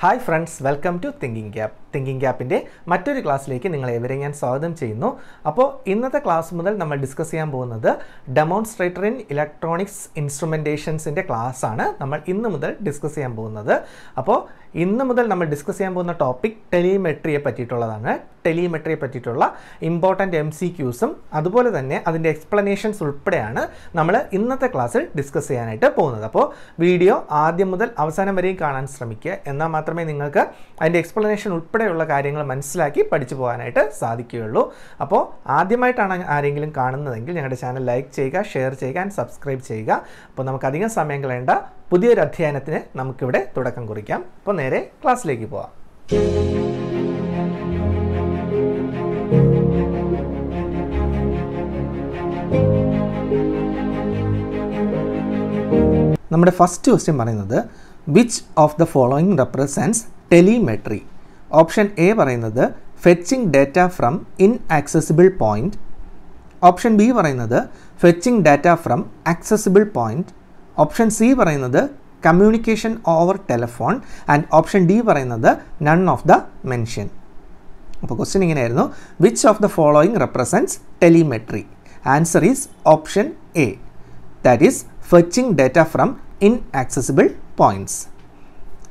Hi friends, welcome to Thinking Cap. Thinking Cap inde mattoru class like ningale evare njan swagatham cheyunu. Appo innathe class mudal nammal discuss cheyan povunnathu demonstrator in electronics instrumentations inde class aanu nammal innu mudal discuss cheyan povunnathu. Appo innu mudal nammal discuss cheyan povunna topic telemetry ye pattittulladaanu. Telemetry pattittulla important MCQs um adupole thanne adinte explanations ulpadeyanu nammal innathe class il discuss cheyanayittu povunnathu. Appo video aadyam mudal avasanam vareyum kaanan shramikka enna മാത്രമേ നിങ്ങൾക്ക് അതിൻ്റെ explanation ഉൾപ്പെടെയുള്ള കാര്യങ്ങൾ മനസ്സിലാക്കി പഠിച്ചു പോകാനായിട്ട് സാധിക്കുകയുള്ളൂ. അപ്പോൾ ആദ്യമായിട്ടാണ് ആരെങ്കിലും കാണുന്നതെങ്കിൽ ഞങ്ങളുടെ ചാനൽ ലൈക്ക് ചെയ്യുക, ഷെയർ ചെയ്യുക ആൻഡ് സബ്സ്ക്രൈബ് ചെയ്യുക. അപ്പോൾ നമുക്ക് അധികം സമയം കളയേണ്ട പുതിയൊരു അധ്യായനത്തിന് നമുക്കിവിടെ തുടക്കം കുറിക്കാം. അപ്പോൾ നേരെ ക്ലാസ്സിലേക്ക് പോവാം. നമ്മുടെ ഫസ്റ്റ് ക്വസ്റ്റ്യൻ പറയുന്നത് Which of the following represents telemetry? Option A പറയുന്നത് fetching data from inaccessible point. Option B പറയുന്നത് fetching data from accessible point. Option C പറയുന്നത് communication over telephone and Option D പറയുന്നത് none of the mention. അപ്പോൾ question ഇങ്ങനെയായിരുന്നു, which of the following represents telemetry? Answer is Option A, that is fetching data from inaccessible points.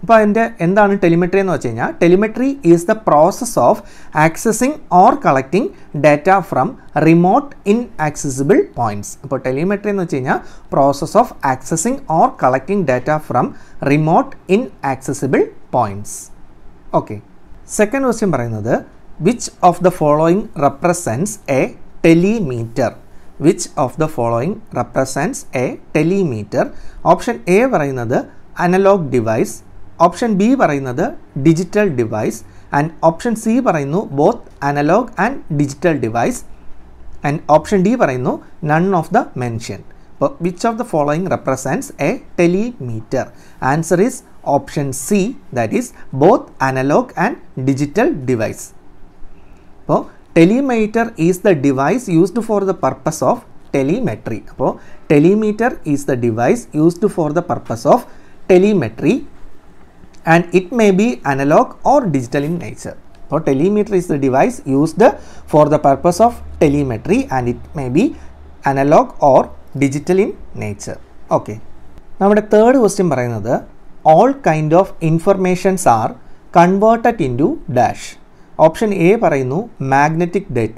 അപ്പോൾ അതിൻ്റെ എന്താണ് telemetry എന്ന് വെച്ച് കഴിഞ്ഞാൽ, telemetry is the process of accessing or collecting data from remote inaccessible points. അപ്പോൾ telemetry എന്ന് വെച്ച് കഴിഞ്ഞാൽ process of accessing or collecting data from remote inaccessible points. Okay, second question പറയുന്നത് which of the following represents a telemeter. Which of the following represents a telemeter? Option A പറയുന്നത് analog device, Option B പറയുന്നത് digital device and Option C പറയുന്നു both analog and digital device and Option D പറയുന്നു none of the mentioned. അപ്പോൾ which of the following represents a telemeter? Answer is Option C, that is both analog and digital device. അപ്പോൾ telemeter is the device used for the purpose of telemetry. അപ്പോൾ telemeter is the device used for the purpose of telemetry and it may be analog or digital in nature. അപ്പോൾ telemeter is the device used for the purpose of telemetry and it may be analog or digital in nature. Okay, നമ്മുടെ third question പറയുന്നത് all kind of informations are converted into dash. Option A പറയുന്നു magnetic data,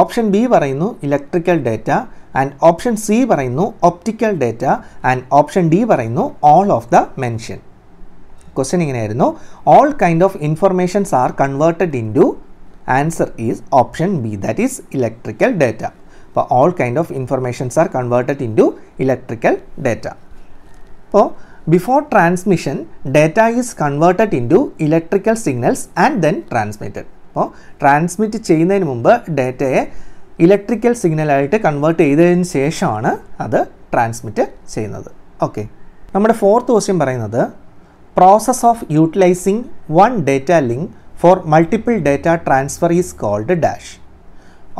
option B പറയുന്നു electrical data and option C പറയുന്നു optical data and option D പറയുന്നു all of the mention. Question ഇങ്ങനെയായിരുന്നു, all kind of informations are converted into, answer is option B, that is electrical data. അപ്പോൾ all kind of informations are converted into electrical data. അപ്പോൾ before transmission data is converted into electrical signals and then transmitted. അപ്പോൾ transmit ചെയ്യുന്നതിന് മുമ്പ് ഡേറ്റയെ electrical സിഗ്നലായിട്ട് convert ചെയ്തതിന് ശേഷമാണ് അത് transmit ചെയ്യുന്നത്. ഓക്കെ, നമ്മുടെ ഫോർത്ത് ക്വസ്റ്റ്യൻ പറയുന്നത് process of utilising one data link for multiple data transfer is called dash.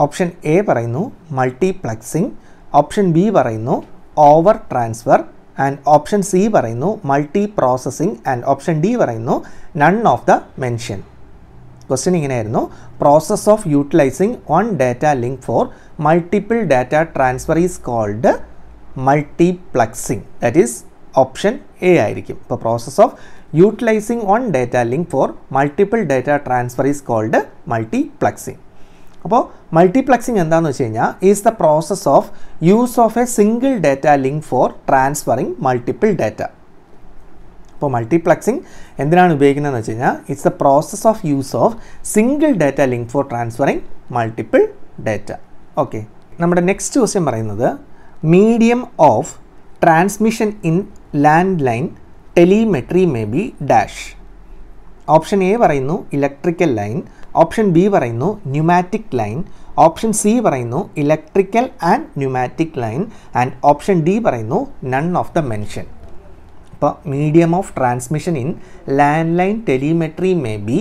Option A പറയുന്നു മൾട്ടിപ്ലക്സിങ്, ഓപ്ഷൻ ബി പറയുന്നു over transfer and option C പറയുന്നു multi processing and option D പറയുന്നു none of the mention. Question ഇങ്ങനെയായിരുന്നു, process of utilising one data link for multiple data transfer is called multiplexing, that is option A ആയിരിക്കും. ഇപ്പോൾ process of utilising one data link for multiple data transfer is called multiplexing. അപ്പോൾ multiplexing എന്താണെന്ന് വെച്ച് കഴിഞ്ഞാൽ is the process of use of a single data link for transferring multiple data. അപ്പോൾ multiplexing എന്തിനാണ് ഉപയോഗിക്കുന്നതെന്ന് വെച്ച് കഴിഞ്ഞാൽ it's the process of use of single data link for transferring multiple data. Okay, നമ്മുടെ നെക്സ്റ്റ് ക്വസ്റ്റ്യൻ പറയുന്നത് medium of transmission in land line telemetry may be dash. Option A പറയുന്നു electrical line, option B പറയുന്നു pneumatic line, option C പറയുന്നു electrical and pneumatic line and option D പറയുന്നു none of the mention. അപ്പോൾ medium of transmission in land line telemetry may be,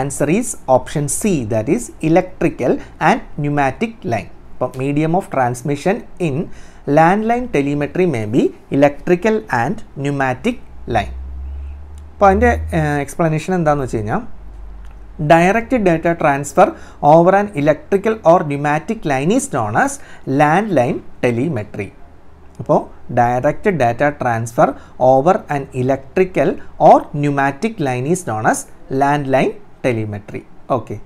answer is option C, that is electrical and pneumatic line. അപ്പോൾ medium of transmission in land line telemetry may be electrical and pneumatic line. അപ്പോൾ അതിൻ്റെ explanation എന്താണെന്ന് വെച്ച് കഴിഞ്ഞാൽ direct data transfer over an electrical or pneumatic line is known as land line telemetry. അപ്പോൾ direct data transfer over an electrical or pneumatic line is known as land line telemetry. Okay,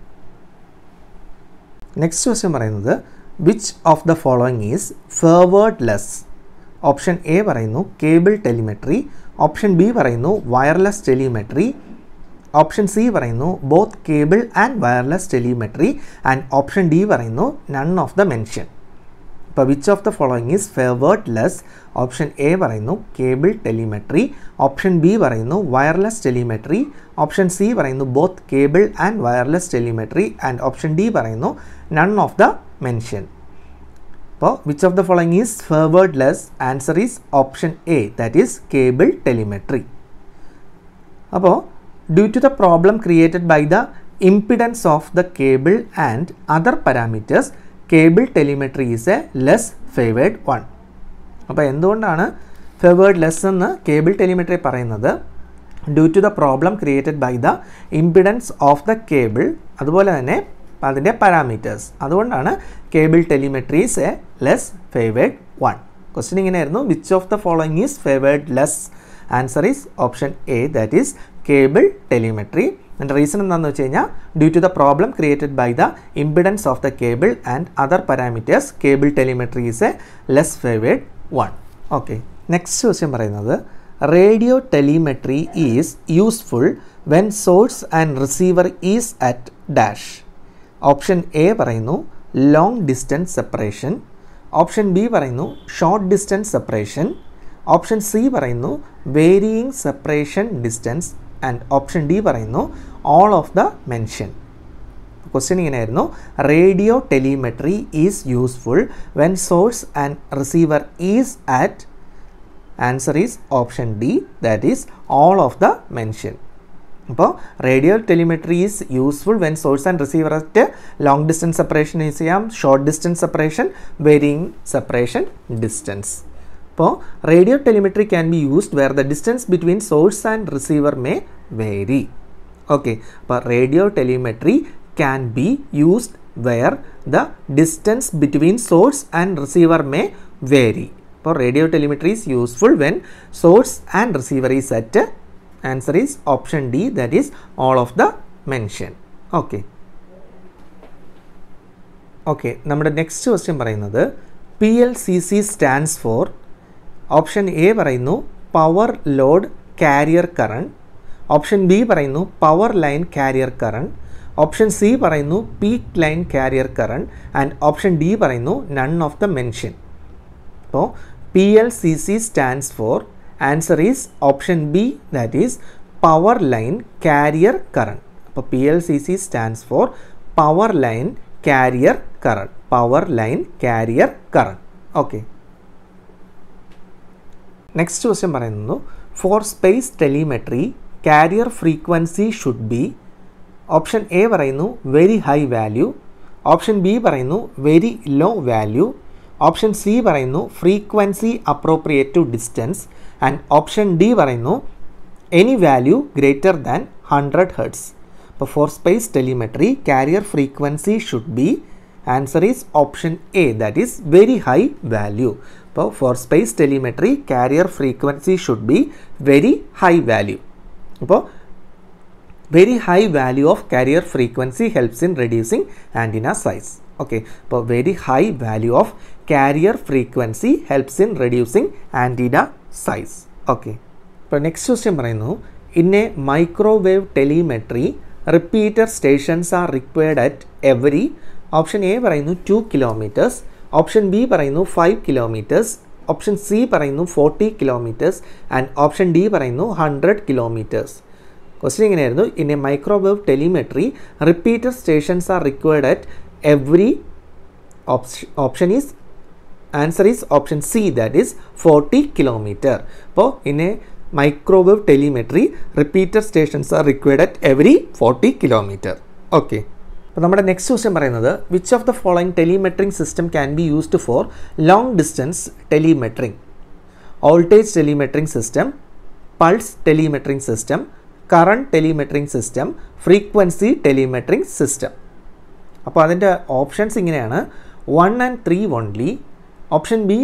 next question പറയുന്നത് which of the following is favoured less. Option A പറയുന്നു cable telemetry, option B പറയുന്നു wireless telemetry, option C പറയുന്നു both cable and wireless telemetry and option D പറയുന്നു none of the mention. അപ്പോൾ which of the following is favoured less? Option A പറയുന്നു cable telemetry, option B പറയുന്നു wireless telemetry, option C പറയുന്നു both cable and wireless telemetry and option D പറയുന്നു none of the mention. അപ്പോൾ which of the following is favoured less? Answer is option A, that is cable telemetry. അപ്പോൾ due to the problem created by the impedance of the cable and other parameters, cable telemetry is a less favored one. അപ്പോൾ എന്തുകൊണ്ടാണ് favored less എന്ന് cable telemetry പറയുന്നത്? Due to the problem created by the impedance of the cable, അതുപോലെ തന്നെ അതിൻ്റെ parameters. അതുകൊണ്ടാണ് cable telemetry is a less favoured one. Question ഇങ്ങനെയായിരുന്നു, which of the following is favoured less? Answer is option A, that is cable telemetry. അതിൻ്റെ reason എന്താണെന്ന് വെച്ച് കഴിഞ്ഞാൽ due to the problem created by the impedance of the cable and other parameters, cable telemetry is a less favoured one. Okay, next question പറയുന്നത് radio telemetry is useful when source and receiver is at dash. Option A പറയുന്നു long distance separation, option B പറയുന്നു short distance separation, option C പറയുന്നു varying separation distance and option D പറയുന്നു all of the mention. Question ഇങ്ങനെയായിരുന്നു, radio telemetry is useful when source and receiver is at. Answer is option D, that is all of the mention. അപ്പോൾ radio telemetry is useful when source and receiver at long distance separation use ചെയ്യാം, short distance separation, varying separation distance. അപ്പോൾ radio telemetry can be used where the distance between source and receiver may vary. Okay, അപ്പോൾ radio telemetry can be used where the distance between source and receiver may vary. അപ്പോൾ radio telemetry is useful when source and receiver is at. Answer is option D, that is all of the mention. Okay, okay, നമ്മുടെ next question പറയുന്നത് P L C C stands for. Option A പറയുന്നു power load carrier current, option B പറയുന്നു power line carrier current, option C പറയുന്നു peak line carrier current and option D പറയുന്നു none of the mention. അപ്പോൾ P L C C stands for, answer is option B, that is power line carrier current. അപ്പോൾ P L C C stands for power line carrier current, power line carrier current. Okay, next question പറയുന്നു for space telemetry carrier frequency should be. Option A പറയുന്നു very high value, option B പറയുന്നു very low value, option C പറയുന്നു frequency appropriate to distance and option D പറയുന്നു any value greater than 100 hertz. അപ്പോൾ for space telemetry carrier frequency should be. Answer is option A, that is very high value. അപ്പോൾ for space telemetry carrier frequency should be very high value. അപ്പോൾ very high value of carrier frequency helps in reducing antenna size. Okay, അപ്പോൾ very high value of carrier frequency helps in reducing antenna size. Okay, ഇപ്പോൾ next question പറയുന്നു in a microwave telemetry repeater stations are required at every. Option A പറയുന്നു 2 kilometres, option B പറയുന്നു 5 kilometres, option C പറയുന്നു 40 kilometres and option D പറയുന്നു 100 kilometres. Question ഇങ്ങനെയായിരുന്നു in a microwave telemetry repeater stations are required at every. Option is answer is option C, that is 40 kilometre. അപ്പോൾ in a microwave telemetry repeater stations are required at every 40 kilometre. Okay, അപ്പോൾ നമ്മുടെ next question പറയുന്നത് which of the following telemetering system can be used for long distance telemetering? Voltage telemetering system, pulse telemetering system, current telemetering system, frequency telemetering system. അപ്പോൾ അതിൻ്റെ options ഇങ്ങനെയാണ് 1 and 3 only, option B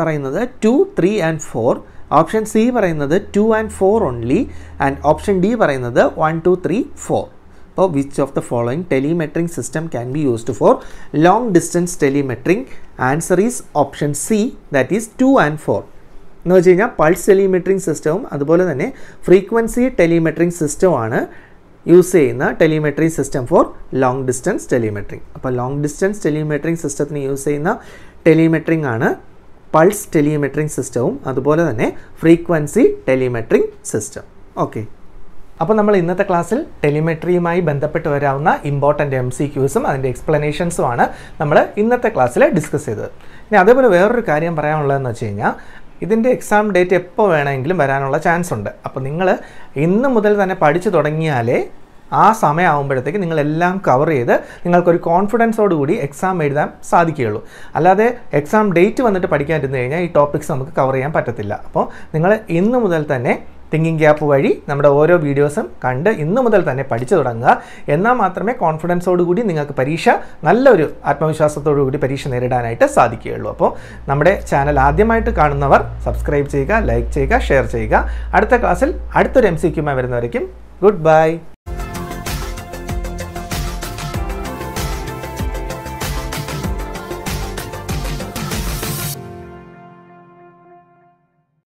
പറയുന്നത് 2, 3 and 4, option C പറയുന്നത് 2 and 4 only, and option D പറയുന്നത് 1, 2, 3, 4. അപ്പോൾ which of the following telemetering system can be used for long distance telemetering? Answer is option C, that is 2 and 4. എന്ന് വെച്ച് കഴിഞ്ഞാൽ pulse telemetering സിസ്റ്റവും അതുപോലെ തന്നെ ഫ്രീക്വൻസി ടെലിമെട്രിങ് സിസ്റ്റവുമാണ് യൂസ് ചെയ്യുന്ന telemetry system for long distance telemetering. അപ്പോൾ long distance telemetering സിസ്റ്റത്തിന് യൂസ് ചെയ്യുന്ന ടെലിമെട്രിങ് ആണ് പൾസ് ടെലിമെട്രിങ് സിസ്റ്റവും അതുപോലെ തന്നെ ഫ്രീക്വൻസി ടെലിമെട്രിങ് സിസ്റ്റം. ഓക്കെ, അപ്പോൾ നമ്മൾ ഇന്നത്തെ ക്ലാസ്സിൽ ടെലിമെട്രിയുമായി ബന്ധപ്പെട്ട് വരാവുന്ന ഇമ്പോർട്ടൻ്റ് MCQs അതിൻ്റെ എക്സ്പ്ലനേഷൻസുമാണ് നമ്മൾ ഇന്നത്തെ ക്ലാസ്സിൽ ഡിസ്കസ് ചെയ്തത്. ഇനി അതേപോലെ വേറൊരു കാര്യം പറയാനുള്ളതെന്ന് വെച്ച് കഴിഞ്ഞാൽ ഇതിൻ്റെ എക്സാം ഡേറ്റ് എപ്പോൾ വേണമെങ്കിലും വരാനുള്ള ചാൻസ് ഉണ്ട്. അപ്പോൾ നിങ്ങൾ ഇന്ന് മുതൽ തന്നെ പഠിച്ചു തുടങ്ങിയാലേ ആ സമയമാകുമ്പോഴത്തേക്ക് നിങ്ങളെല്ലാം കവർ ചെയ്ത് നിങ്ങൾക്കൊരു കോൺഫിഡൻസോടുകൂടി എക്സാം എഴുതാൻ സാധിക്കുകയുള്ളൂ. അല്ലാതെ എക്സാം ഡേറ്റ് വന്നിട്ട് പഠിക്കാതിരുന്ന് കഴിഞ്ഞാൽ ഈ ടോപ്പിക്സ് നമുക്ക് കവർ ചെയ്യാൻ പറ്റത്തില്ല. അപ്പോൾ നിങ്ങൾ ഇന്ന് മുതൽ തന്നെ തിങ്കിങ് ഗ്യാപ്പ് വഴി നമ്മുടെ ഓരോ വീഡിയോസും കണ്ട് ഇന്ന് മുതൽ തന്നെ പഠിച്ചു തുടങ്ങുക. എന്നാൽ മാത്രമേ കോൺഫിഡൻസോടുകൂടി നിങ്ങൾക്ക് പരീക്ഷ നല്ലൊരു ആത്മവിശ്വാസത്തോടുകൂടി പരീക്ഷ നേരിടാനായിട്ട് സാധിക്കുകയുള്ളൂ. അപ്പോൾ നമ്മുടെ ചാനൽ ആദ്യമായിട്ട് കാണുന്നവർ സബ്സ്ക്രൈബ് ചെയ്യുക, ലൈക്ക് ചെയ്യുക, ഷെയർ ചെയ്യുക. അടുത്ത ക്ലാസ്സിൽ അടുത്തൊരു MCQമായി വരുന്നവരേക്കും ഗുഡ് ബൈ.